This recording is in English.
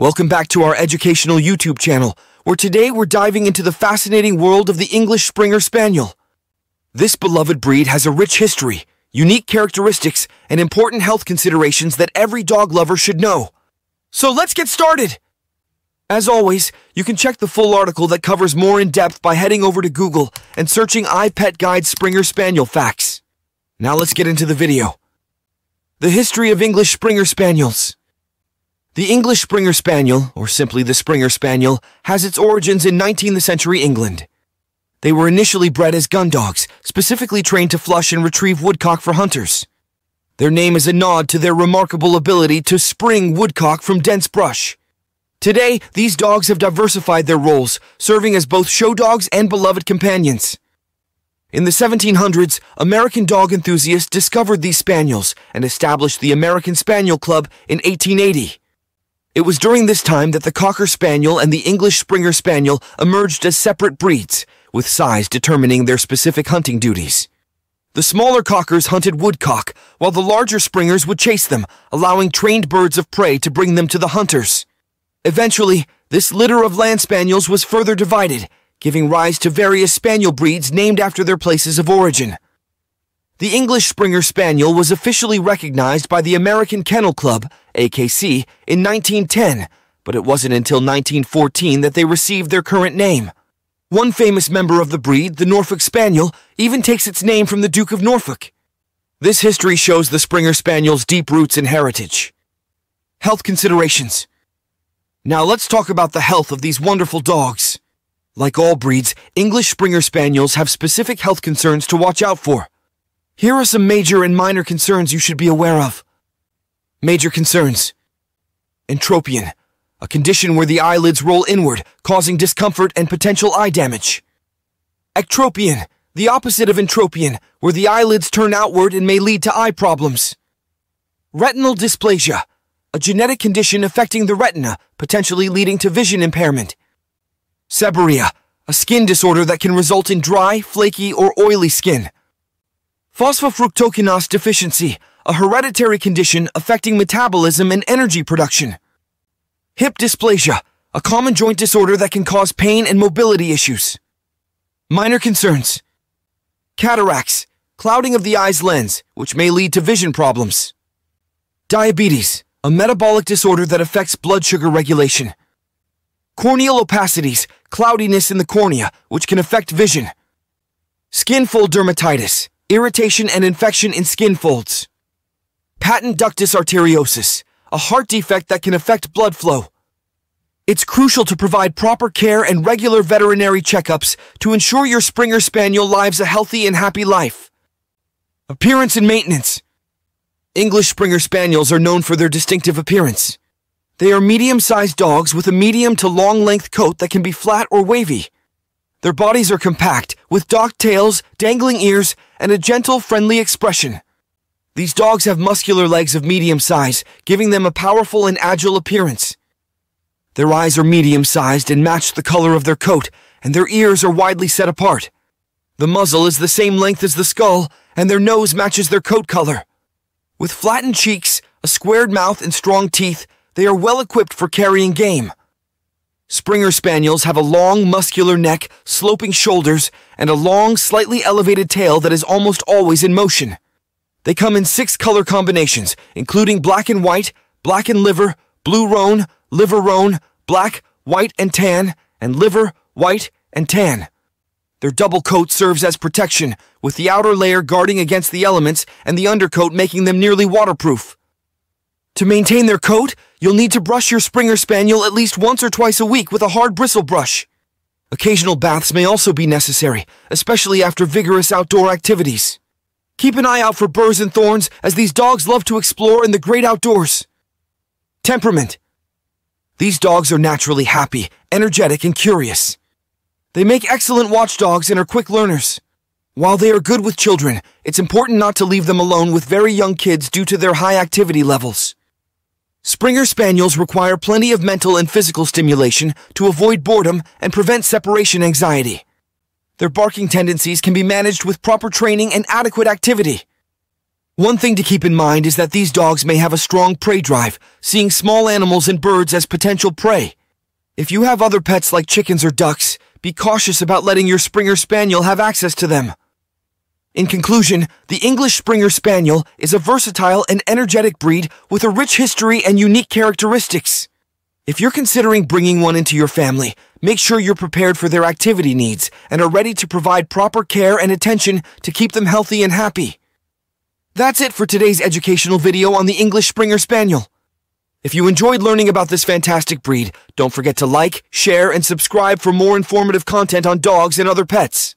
Welcome back to our educational YouTube channel, where today we're diving into the fascinating world of the English Springer Spaniel. This beloved breed has a rich history, unique characteristics, and important health considerations that every dog lover should know. So let's get started! As always, you can check the full article that covers more in depth by heading over to Google and searching iPet Guide Springer Spaniel Facts. Now let's get into the video. The history of English Springer Spaniels. The English Springer Spaniel, or simply the Springer Spaniel, has its origins in 19th century England. They were initially bred as gun dogs, specifically trained to flush and retrieve woodcock for hunters. Their name is a nod to their remarkable ability to spring woodcock from dense brush. Today, these dogs have diversified their roles, serving as both show dogs and beloved companions. In the 1700s, American dog enthusiasts discovered these spaniels and established the American Spaniel Club in 1880. It was during this time that the Cocker Spaniel and the English Springer Spaniel emerged as separate breeds, with size determining their specific hunting duties. The smaller Cockers hunted woodcock, while the larger Springers would chase them, allowing trained birds of prey to bring them to the hunters. Eventually, this litter of land spaniels was further divided, giving rise to various spaniel breeds named after their places of origin. The English Springer Spaniel was officially recognized by the American Kennel Club, AKC, in 1910, but it wasn't until 1914 that they received their current name. One famous member of the breed, the Norfolk Spaniel, even takes its name from the Duke of Norfolk. This history shows the Springer Spaniel's deep roots and heritage. Health considerations. Now let's talk about the health of these wonderful dogs. Like all breeds, English Springer Spaniels have specific health concerns to watch out for. Here are some major and minor concerns you should be aware of. Major concerns. Entropion, a condition where the eyelids roll inward, causing discomfort and potential eye damage. Ectropion, the opposite of entropion, where the eyelids turn outward and may lead to eye problems. Retinal dysplasia, a genetic condition affecting the retina, potentially leading to vision impairment. Seborrhea, a skin disorder that can result in dry, flaky, or oily skin. Phosphofructokinase deficiency, a hereditary condition affecting metabolism and energy production. Hip dysplasia, a common joint disorder that can cause pain and mobility issues. Minor concerns. Cataracts, clouding of the eye's lens, which may lead to vision problems. Diabetes, a metabolic disorder that affects blood sugar regulation. Corneal opacities, cloudiness in the cornea, which can affect vision. Skin-fold dermatitis, irritation and infection in skin folds. Patent ductus arteriosus, a heart defect that can affect blood flow. It's crucial to provide proper care and regular veterinary checkups to ensure your Springer Spaniel lives a healthy and happy life. Appearance and maintenance. English Springer Spaniels are known for their distinctive appearance. They are medium-sized dogs with a medium to long-length coat that can be flat or wavy. Their bodies are compact, with docked tails, dangling ears, and a gentle, friendly expression. These dogs have muscular legs of medium size, giving them a powerful and agile appearance. Their eyes are medium-sized and match the color of their coat, and their ears are widely set apart. The muzzle is the same length as the skull, and their nose matches their coat color. With flattened cheeks, a squared mouth, and strong teeth, they are well-equipped for carrying game. Springer Spaniels have a long, muscular neck, sloping shoulders, and a long, slightly elevated tail that is almost always in motion. They come in 6 color combinations, including black and white, black and liver, blue roan, liver roan, black, white, and tan, and liver, white, and tan. Their double coat serves as protection, with the outer layer guarding against the elements and the undercoat making them nearly waterproof. To maintain their coat, you'll need to brush your Springer Spaniel at least once or twice a week with a hard bristle brush. Occasional baths may also be necessary, especially after vigorous outdoor activities. Keep an eye out for burrs and thorns, as these dogs love to explore in the great outdoors. Temperament. These dogs are naturally happy, energetic, and curious. They make excellent watchdogs and are quick learners. While they are good with children, it's important not to leave them alone with very young kids due to their high activity levels. Springer Spaniels require plenty of mental and physical stimulation to avoid boredom and prevent separation anxiety. Their barking tendencies can be managed with proper training and adequate activity. One thing to keep in mind is that these dogs may have a strong prey drive, seeing small animals and birds as potential prey. If you have other pets like chickens or ducks, be cautious about letting your Springer Spaniel have access to them. In conclusion, the English Springer Spaniel is a versatile and energetic breed with a rich history and unique characteristics. If you're considering bringing one into your family, make sure you're prepared for their activity needs and are ready to provide proper care and attention to keep them healthy and happy. That's it for today's educational video on the English Springer Spaniel. If you enjoyed learning about this fantastic breed, don't forget to like, share, and subscribe for more informative content on dogs and other pets.